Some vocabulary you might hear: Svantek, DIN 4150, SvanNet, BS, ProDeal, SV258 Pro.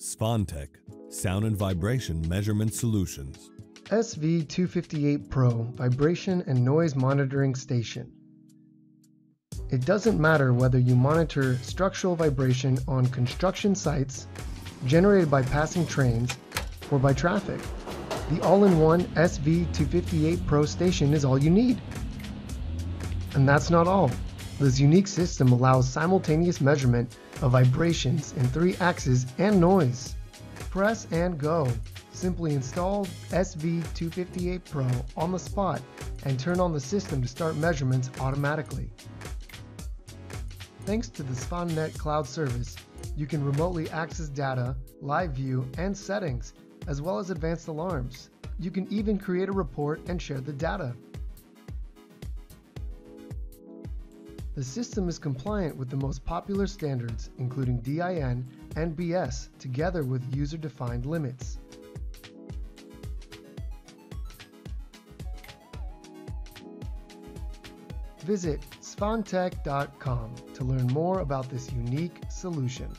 Svantek Sound and Vibration Measurement Solutions. SV258 Pro Vibration and Noise Monitoring Station. It doesn't matter whether you monitor structural vibration on construction sites, generated by passing trains, or by traffic. The all-in-one SV258 Pro station is all you need. And that's not all. This unique system allows simultaneous measurement of vibrations in 3 axes and noise. Press and go. Simply install SV258 Pro on the spot and turn on the system to start measurements automatically. Thanks to the SvanNet cloud service, you can remotely access data, live view, and settings, as well as advanced alarms. You can even create a report and share the data. The system is compliant with the most popular standards, including DIN and BS, together with user-defined limits. Visit svantec.com to learn more about this unique solution.